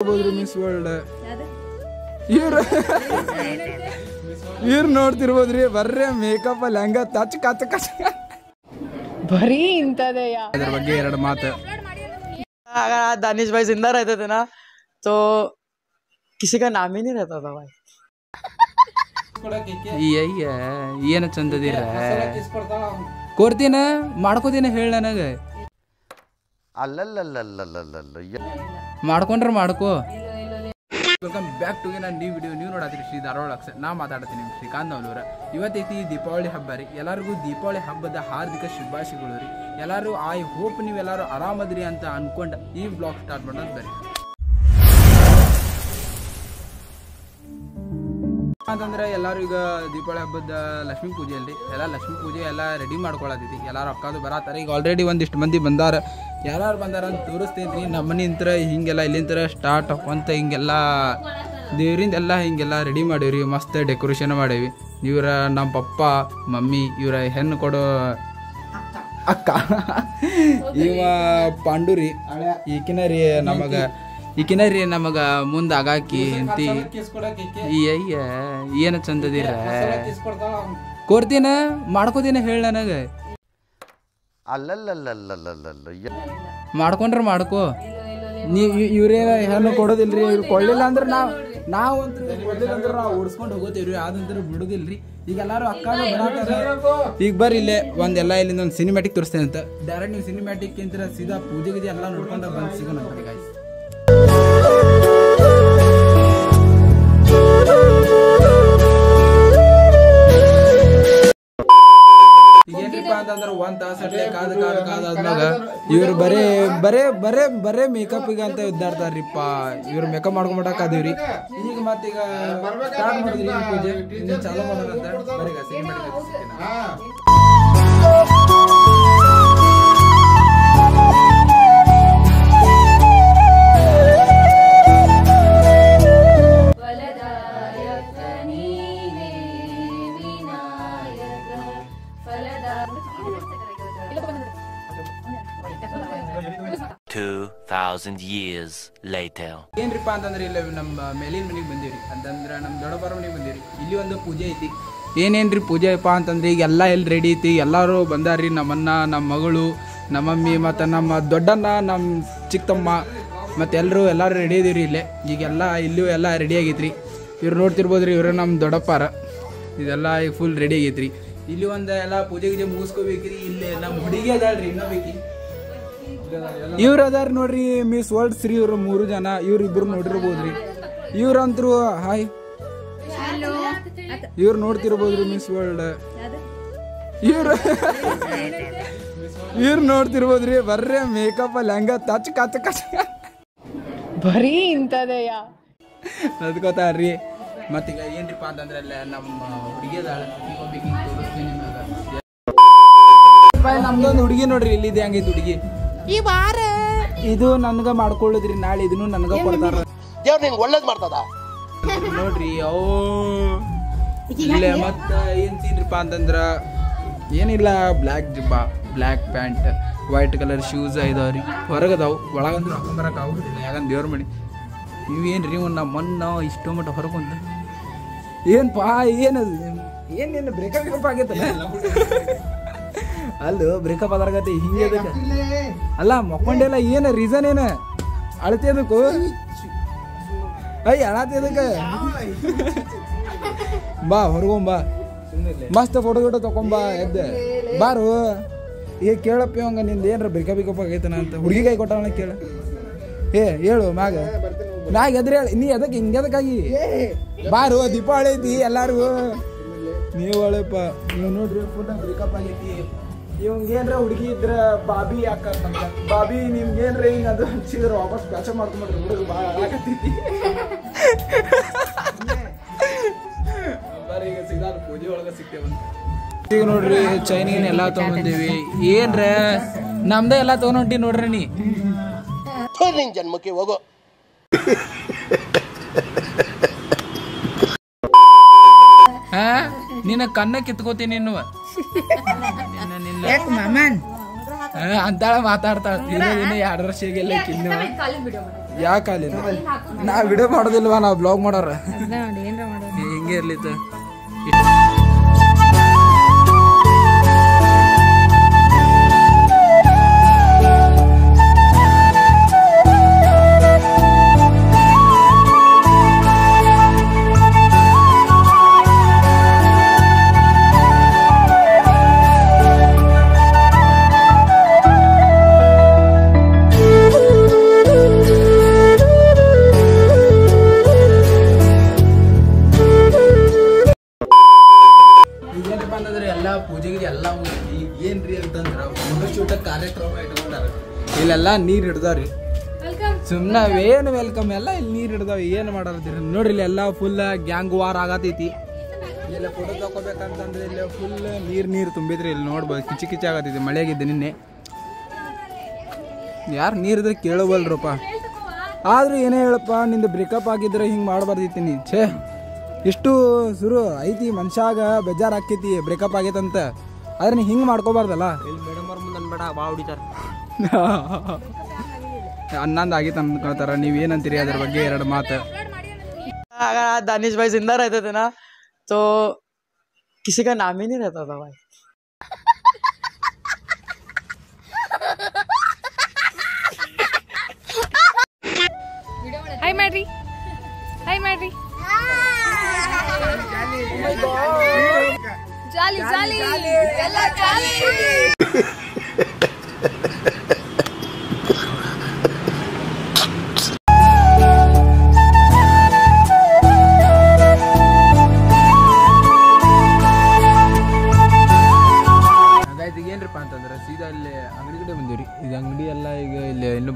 Miss World. Here, not the makeup a langa touch Danish by Zinda Ratana, so Kisika Namini Ratava. Yeah, Yanachanda Cortina, Marco in a hill another. Marcondra Marco. Welcome back to a new video. New Nodatri Shidarax, Namadatim Shikanda Lura. You are taking the Dipavali Habari, Yalaru Dipavali Habba, the Hardika Shibashiguri. Yalaru, I hope you will Aramadri and the Ankunda Eve block start Bernard. ಅಂತಂದ್ರೆ ಎಲ್ಲರೂ ಈಗ ದೀಪಾವಳಿ ಹಬ್ಬದ ಲಕ್ಷ್ಮಿ ಪೂಜೆ ಅಲ್ಲಿ ಎಲ್ಲ ಲಕ್ಷ್ಮಿ ಪೂಜೆ ಎಲ್ಲ ready ಮಾಡ್ಕೊಳ್ಳೋದಿದೆ ಎಲ್ಲರೂ ಅಕ್ಕದು ಬರತಾರ ಈಗ ಆಲ್ರೆಡಿ ಒಂದಿಷ್ಟು ಮಂದಿ ಬಂದಾರ ಯಾರು ಬಂದಾರ ಅಂತ ತೋರಿಸ್ತಿದ್ರಿ ನಮ್ಮನಿಂತ್ರ ಹಿಂಗೆಲ್ಲ ಇಲ್ಲಿಂತ್ರ ಸ್ಟಾರ್ಟ್ ಹಾಕೊಂತ ಹಿಂಗೆಲ್ಲ ದೇವರಿಂದ ಎಲ್ಲ ಹಿಂಗೆಲ್ಲ ರೆಡಿ ಮಾಡಿವ್ರಿ ಮಸ್ತ್ ಡೆಕೋರೇಷನ್ ಮಾಡಿವಿ ಇವರ ನಮ್ಮ ಪಪ್ಪ ಮಮ್ಮಿ ಇವರ ಹೆಣ್ಣು ಕೊಡೋ ಅಕ್ಕ ಇವ ಪಾಂಡುರಿ ಈಕಿನರಿ ನಮಗೆ Ikinari Namaga Mundagaki and Yana Chandadira Cortina, Marco in a hill another. Marcondra Marco, you really have no quarter del Rio, Colilander now. Now, Colilander was going to go to the other Buddhil. Igalara Akara, Big Barile, one the Lyle on cinematic to center, directing cinematic interest, Sida Puji, the Alan Rukanda Bansigan, guys. Your bare makeup again, that ripa. Your makeup Margomata Kaduri, Nigmatica, years later. In Ripantandri, Melin Mandiri, and then Dodabarani Mandiri, Illuan the Pujaiti. In Puja Pantandri, Yalla ready, Yallaro, Bandari, Namana, Namagulu, Namami, Matanama, Dodana, Nam Chictama, Matelro, Ella ready the relay, Yigala, Illu, Ella ready gitri. Your Rotirbodri, Uranam, Dodapara, is a lie full ready gitri. Illuan the Ella Puja Musco Vicri, Illam, Hudiga, Rina Viki. Your other Nori Miss World Sri Murujana, your Ibur Nodrobodri. You run through a high. Your Northirobodri Miss World. Your Northirobodri, Varre, makeup a langa, touch Kataka. Bari in Tadea. Nadkotari Matika Yendipand and the land of Riga. I'm not really the Angi. You are a do Nanga Marco Drinali, do Nanga Porta. Jerry, what is Marta? Oh, Lamata in Cedar Pandandra Yenila, black jibba, black pant, white color shoes, either Varagado, Valandra, Kamaraka, and Germany. You ain't Rimona, one now is too much of her content. Ian Pai, Ian in the breakup packet. Hello, break up. Hello, Mokondela, you a reason in it. I'll tell the code. Hey, I'll tell the guy. Bah, Rumba. Master photo to Tokomba. Baru, he killed up young and in the end, break up a gatananta. Would you got on a killer? Hey, yellow, Maga. Nagadre, any other king, Gadaki. Baru, departed the alarm. New Alapa, you know, break up a young Gendra would give the Babi Aka, Babi in Gendra, another cheer of us, Pachamar, Lakati. Chinese and Laton, the way Yendra Namda Laton did not any. Turning Jan Mokiwago. Nina Kanna Kitkotinino. Yak Maman. Antara Matar, you know, the other shake like you know. ಯಾಕೆ ಅಲ್ಲಿಂದ ನಾ video ಮಾಡೋದಿಲ್ವಾ ನಾವು blog ಮಾಡೋರು ಹಿಂಗೆ ಇರ್ಲಿತ್ತು ಇಲ್ಲೆಲ್ಲ ನೀರು ಹಿಡ್ದಾವ್ರಿ ಸುಮ್ಮನೆ ಏನು ವೆಲ್ಕಮ್ ಎಲ್ಲ ಇಲ್ಲಿ ನೀರು ಹಿಡ್ದಾವ ಏನು ಮಾಡಾರತ್ತೀರಿ ನೋಡ್ರಿ ಇಲ್ಲಿ ಎಲ್ಲ ಫುಲ್ ಗ್ಯಾಂಗ್ ವಾರ್ ಆಗತೈತಿ. ಇಲ್ಲೆಲ್ಲ ಫೋಟೋ ತಗೋಬೇಕಂತಂದ್ರೆ ಇಲ್ಲಿ ಫುಲ್ ನೀರು ತುಂಬಿದ್ರಿ ಇಲ್ಲಿ ನೋಡ್ಬೋದು ಕಿಚಿ ಆಗತೈತಿ ಮಳೆಯಾಗಿದ್ದೆ ನಿನ್ನೆ ಯಾರು ನೀರಿದ್ರೆ ಕೇಳಬಲ್ರಪ್ಪ ಆದ್ರೂ ಏನೇ ಹೇಳಪ್ಪ ನಿಂದು ಬ್ರೇಕಪ್ ಆಗಿದ್ರೆ ಹಿಂಗೆ ಮಾಡಬಾರ್ದಿತ್ತು ನೀನು ಛೇ ಇಷ್ಟು ಶುರು ಐತಿ ಮನುಷ್ಯಾಗ ಬೇಜಾರು ಹಾಕೈತಿ ಬ್ರೇಕಪ್ ಆಗೈತಂತ ಆದ್ರೆ ನೀ ಹಿಂಗೆ ಮಾಡ್ಕೋಬಾರ್ದಲ್ಲ ಬೇಡ ಬಾ ಹೊಡಿತಾರೆ ಅನ್ನಂದು ಆಗಿತ್ತು ಅಂದ್ಕೊಳ್ತಾರ ನೀವೇನಂತೀರಿ ಅದ್ರ ಬಗ್ಗೆ ಎರಡು ಮಾತು दानिश भाई जिंदा रहते थे ना तो किसी का नाम ही नहीं रहता था भाई हाय मैरी हाय मैरी जाली जाली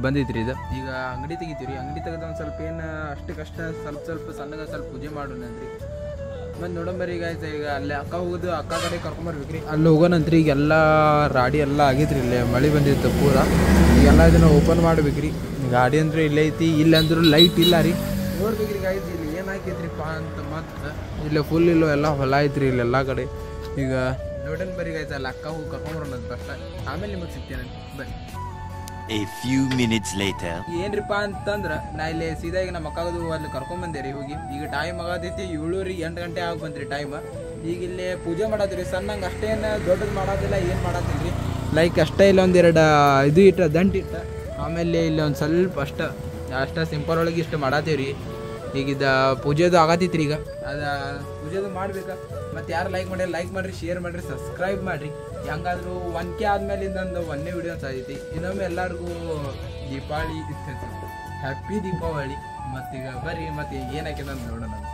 ಬಂದೈತ್ರಿ ಇದು ಈಗ ಅಂಗಡಿ ತೆಗಿತೀವ್ರಿ ಅಂಗಡಿ ತೆಗೆದ ಒಂದು ಸ್ವಲ್ಪ ಏನು ಅಷ್ಟಕ್ಕಷ್ಟ ಸ್ವಲ್ಪ ಸಣ್ಣಗೆ ಸ್ವಲ್ಪ ಪೂಜೆ ಮಾಡೋಣ ಅಂದ್ರಿ ಮತ್ತು ನೋಡಂಬರಿ ಈಗ ಆಯ್ತು ಈಗ ಅಲ್ಲಿ ಅಕ್ಕ ಹೋಗೋದು ಅಕ್ಕ ಕಡೆ ಕರ್ಕೊಂಬರ್ಬೇಕ್ರಿ ಅಲ್ಲಿ ಹೋಗೋಣಂತ್ರಿ ಈಗೆಲ್ಲ ರಾಡಿ ಎಲ್ಲ ಆಗೈತ್ರಿ ಇಲ್ಲೇ ಮಳೆ ಬಂದಿತ್ತು ಪೂರಾ ಈಗೆಲ್ಲ ಇದನ್ನು ಓಪನ್ ಮಾಡ್ಬೇಕ್ರಿ ಗಾಡಿ ಅಂದ್ರೆ ಇಲ್ಲೇ ಐತಿ ಇಲ್ಲ ಅಂದ್ರೂ ಲೈಟ್ ಇಲ್ಲ ರೀ ನೋಡ್ಬೇಕ್ರಿ ಈಗ ಆಯ್ತು ಇಲ್ಲಿ ಏನು ಹಾಕೈತ್ರಿಪ್ಪ ಅಂತ ಮತ್ತು ಇಲ್ಲೇ ಫುಲ್ ಇಲ್ಲೋ ಎಲ್ಲ ಹೊಲ ಐತ್ರಿ ಇಲ್ಲೆಲ್ಲ ಕಡೆ ಈಗ ನೋಡಂಬರಿಗೆ ಆಯ್ತು ಅಲ್ಲಿ ಅಕ್ಕ ಹೋಗಿ ಕರ್ಕೊಂಬರೋಣ ಅಂತ ಅಷ್ಟೇ ಆಮೇಲೆ ನಿಮಗೆ ಸಿಗ್ತೇನೆ ಬನ್ನಿ. A few minutes later ಏನರಿಪ್ಪ ಅಂತಂದ್ರೆ ನಾ ಇಲ್ಲಿ ಸೀದಾ ಈಗ ನಮ್ಮ ಅಕ್ಕದು ಅಲ್ಲಿ ಕರ್ಕೊಂಡ್ಬಂದೆ ರೀ ಹೋಗಿ ಈಗ ಟೈಮ್ ಆಗದೈತಿ 7:30 8 ಗಂಟೆ ಆಗಿ ಬಂದ್ರಿ ಟೈಮ್ ಈಗ ಇಲ್ಲಿ ಪೂಜೆ ಮಾಡತ್ತೀರಿ ಸಣ್ಣಂಗೆ ಅಷ್ಟೇನು ದೊಡ್ಡದು ಮಾಡೋದಿಲ್ಲ ಏನು ಮಾಡತ್ತಿಲ್ರಿ ಲೈಕ್ ಅಷ್ಟೇ ಇಲ್ಲೊಂದು ಎರಡು ಇದು ಇಟ್ಟ ದಂಟು ಇಟ್ಟ ಆಮೇಲೆ ಇಲ್ಲೊಂದು ಸ್ವಲ್ಪ ಅಷ್ಟ ಸಿಂಪಲ್ ಒಳಗೆ ಇಷ್ಟು ಮಾಡತ್ತೀವ್ರಿ ಈಗ ಇದು ಪೂಜೆದು ಆಗತ್ತೈತ್ರಿ ಈಗ ಅದು ಪೂಜೆದು ಮಾಡ್ಬೇಕಾ ಮತ್ತು ಯಾರು ಲೈಕ್ ಮಾಡಿ ಲೈಕ್ ಮಾಡಿರಿ ಶೇರ್ ಮಾಡಿರಿ ಸಬ್ಸ್ಕ್ರೈಬ್ ಮಾಡಿರಿ ಹೆಂಗಾದ್ರೂ 1K ಆದಮೇಲೆ ನಂದು ಒಂದೇ ವಿಡಿಯೋ ಸಾಯ್ತಿ ಇನ್ನೊಮ್ಮೆ ಎಲ್ಲರಿಗೂ ದೀಪಾವಳಿ ಇತ್ತು ಹ್ಯಾಪಿ ದೀಪಾವಳಿ ಮತ್ತೀಗ ಬರ್ರಿ ಮತ್ತು ಈಗ ಏನಾಕೆ ನಾನು ನೋಡೋಣ ಅಂತ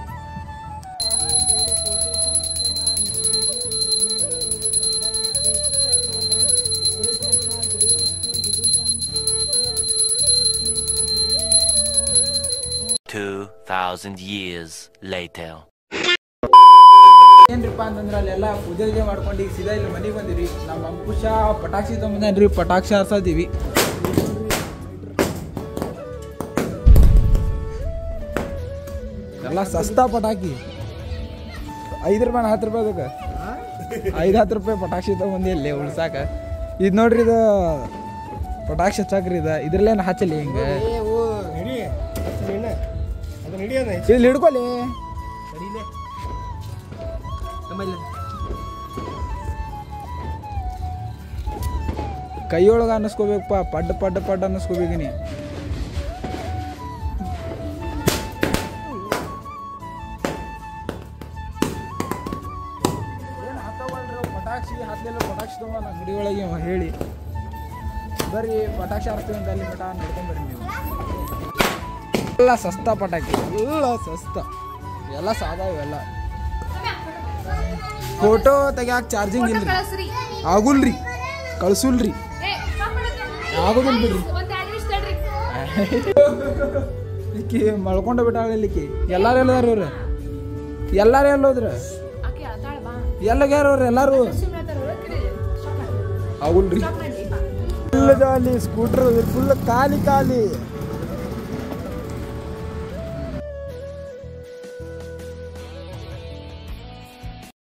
ಏನ್ರಿಪ್ಪ ಅಂತಂದ್ರೆ ಅಲ್ಲೆಲ್ಲ ಪೂಜೆಗೆ ಮಾಡ್ಕೊಂಡು ಈಗ ಸೀದಾ ಇಲ್ಲಿ ಮನೆಗೆ ಬಂದಿವಿ ನಾವು ಅಂಕುಶ ಪಟಾಕ್ಷಿ ತೊಗೊಂಡ್ರಿ ಪಟಾಕ್ಷಿ ಹಾರಿಸಿದೀವಿ ಎಲ್ಲ ಸಸ್ತಾ ಪಟಾಕಿ 5 ರೂಪಾಯಿ 10 ರೂಪಾಯಿ ಅದಕ್ಕೆ 5-10 ರೂಪಾಯಿ ಪಟಾಕ್ಷಿ ತೊಗೊಂಡು ಇಲ್ಲಿ ಉಳ್ಸಾಕ ಇದು ನೋಡ್ರಿ ಇದು ಪಟಾಕ್ಷಿ ಹಚ್ಚಾಕ್ರಿ ಇದು ಇದ್ರಲ್ಲೇನು ಹಚ್ಚಲಿ ಹಿಂಗೆ ಇಲ್ಲಿ ಹಿಡ್ಕೊಲಿ ಕೈಯೊಳಗ ಅನ್ನಿಸ್ಕೋಬೇಕಪ್ಪ ಪಡ್ ಪಡ್ ಪಡ್ ಅನ್ನಿಸ್ಕೋಬೇಕಿನಿ ಪಟಾಕ್ಷಿ ಹಾಕ್ಲಿಲ್ಲ ಪಟಾಕ್ಷಿ ತಗೊಂಡ ಅಂಗಡಿ ಒಳಗೆ ಹೇಳಿ ಬರ್ರಿ ಪಟಾಕ್ಷಿ ಹಾಕ್ತೀವಿ ಅಂತ ಅಲ್ಲಿ ಪಟ ನೋಡ್ಕೊಂಡ್ಬರ್ರಿ ನೀವು ಎಲ್ಲ ಸಸ್ತಾ ಪಟಾಕಿ ಎಲ್ಲ ಸಸ್ತಾ ಎಲ್ಲ ಸಾದಾ ಇವೆಲ್ಲ ಫೋಟೋ ತೆಗಿಯಾಕ ಚಾರ್ಜಿಂಗ್ ಇಲ್ರಿ ಆಗುಲ್ರಿ ಕಳ್ಸುಲ್ರಿ ಆಗೋದಿಲ್ಲ ಬಿಡ್ರಿ ಮಳ್ಕೊಂಡ ಬಿಟ್ಟಾಳಿಕ್ಕೆ ಎಲ್ಲಾರು ಎಲ್ಲಾರು ಅವ್ರ ಎಲ್ಲಾರು ಎಲ್ಲೋದ್ರ ಎಲ್ಲಗ್ಯಾರು ಅವ್ರ ಎಲ್ಲಾರು ಆಗುಲ್ರಿ ಫುಲ್ ಜಾಲಿ ಸ್ಕೂಟರ್ ಫುಲ್ ಖಾಲಿ ಖಾಲಿ